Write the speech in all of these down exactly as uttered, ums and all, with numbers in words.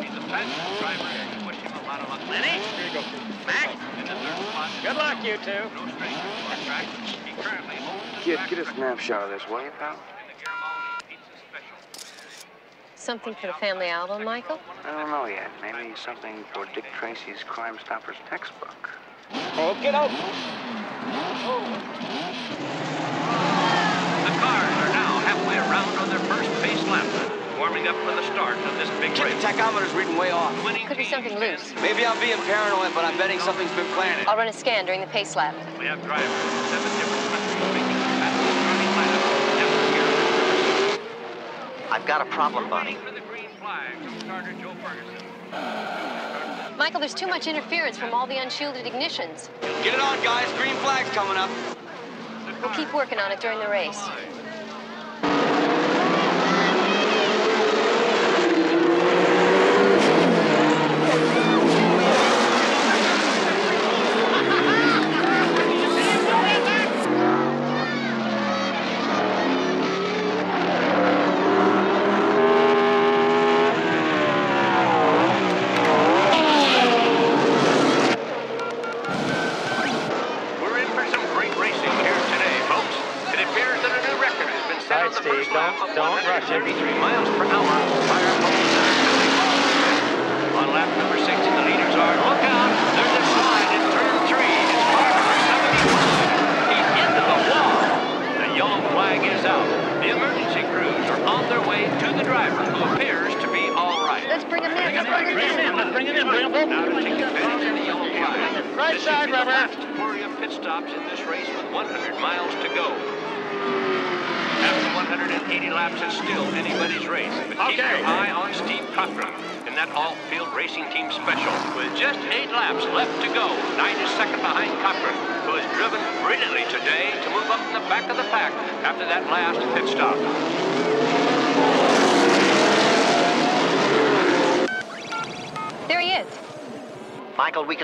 He's a fast driver. Wish him a lot of luck. Lenny. Here you go. Mac. In the third spot. Good luck, you two. No stranger to our track. He currently holds the track. Kid, get a snapshot of this, will you, pal? Something for the family album, Michael? I don't know yet. Maybe something for Dick Tracy's Crime Stoppers textbook. Oh, get out! The cars are now halfway around on their first pace lap, warming up for the start of this big race. The tachometer's reading way off. Could be something loose. Maybe I'm being paranoid, but I'm betting something's been planted. I'll run a scan during the pace lap. We have drivers from seven different countries making a fast starting lineup. I've got a problem, buddy. For the green flag from starter Joe Ferguson. Michael, there's too much interference from all the unshielded ignitions. Get it on, guys. Green flag's coming up. We'll keep working on it during the race.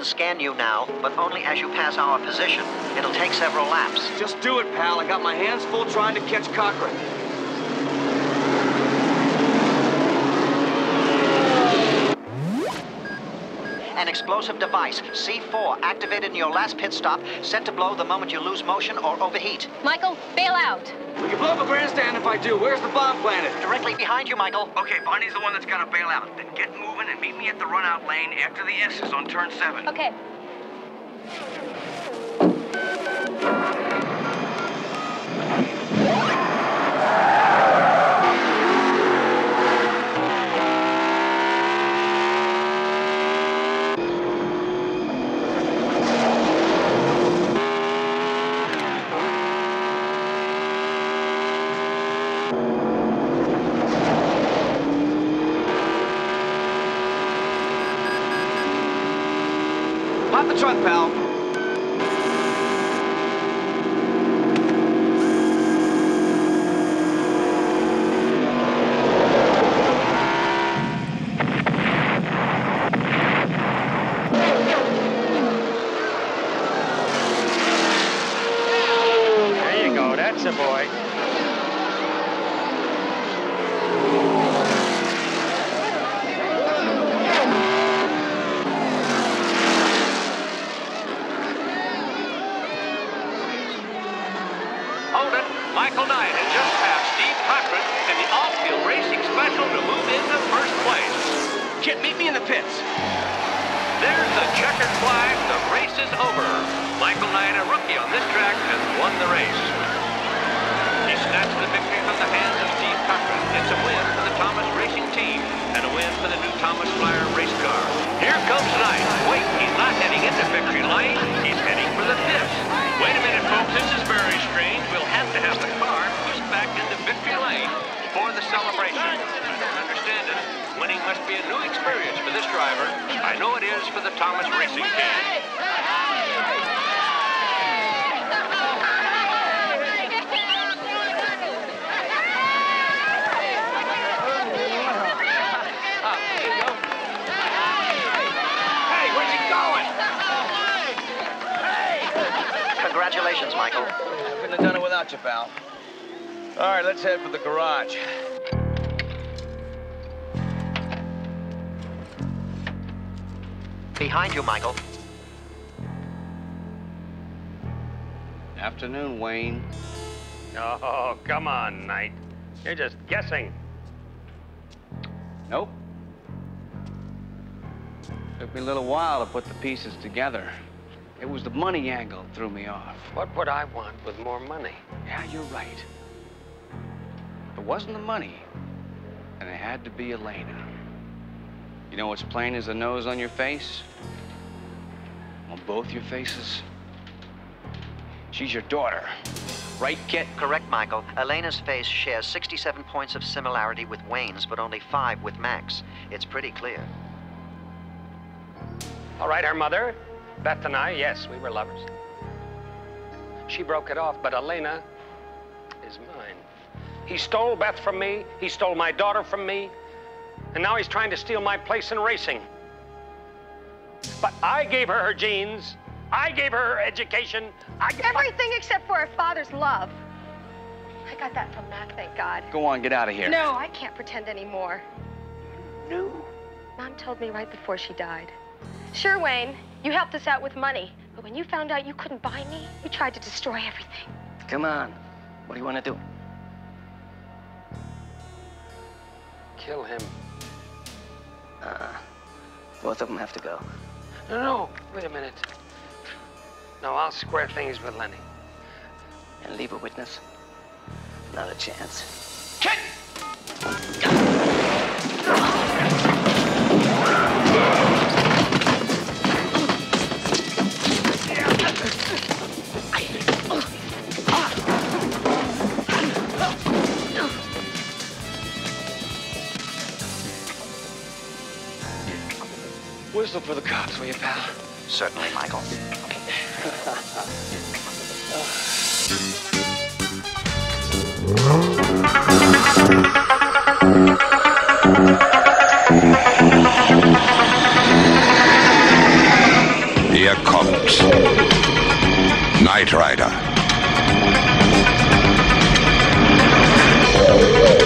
Scan you now, but only as you pass our position. It'll take several laps. Just do it, pal. I got my hands full trying to catch Cochran. An explosive device, C four, activated in your last pit stop, set to blow the moment you lose motion or overheat. Michael, bail out. We can blow up a grandstand if I do. Where's the bomb planet? Directly behind you, Michael. Okay, Bonnie's the one that's got to bail out. Then get moving and meet me at the run-out lane after the S's on turn seven. Okay. Michael Knight has just passed Steve Cochran in the off-field racing special to move into first place. Kit, meet me in the pits. There's the checkered flag. The race is over. Michael Knight, a rookie on this track, has won the race. He snatched the victory from the hands of Steve Cochran. It's a win for the Thomas Racing Team and a win for the new Thomas Flyer race car. Here comes Knight. Wait, he's not heading into victory lane. He's heading for the fifth. Wait a minute, folks, this is very strange. We'll have to have the car pushed back into victory lane for the celebration. I don't understand it. Winning must be a new experience for this driver. I know it is for the Thomas Racing Team. Congratulations, Michael. Couldn't have done it without you, pal. All right, let's head for the garage. Behind you, Michael. Afternoon, Wayne. Oh, come on, Knight. You're just guessing. Nope. Took me a little while to put the pieces together. It was the money angle that threw me off. What would I want with more money? Yeah, you're right. If it wasn't the money, then it had to be Elena. You know what's plain as the nose on your face? On both your faces? She's your daughter, right, Kit? Correct, Michael. Elena's face shares sixty-seven points of similarity with Wayne's, but only five with Mac's. It's pretty clear. All right, her mother, Beth and I, yes, we were lovers. She broke it off, but Elena is mine. He stole Beth from me, he stole my daughter from me, and now he's trying to steal my place in racing. But I gave her her genes, I gave her her education, I gave everything except for her father's love. I got that from Mac, thank God. Go on, get out of here. No, I can't pretend anymore. No. Mom told me right before she died. Sure, Wayne, you helped us out with money, but when you found out you couldn't buy me, you tried to destroy everything. Come on, what do you want to do? Kill him. Uh, both of them have to go. No, no, wait a minute. No, I'll square things with Lenny. And leave a witness? Not a chance. Kit! Whistle for the cops, will you, pal? Certainly, Michael. Hier kommt Knight Rider.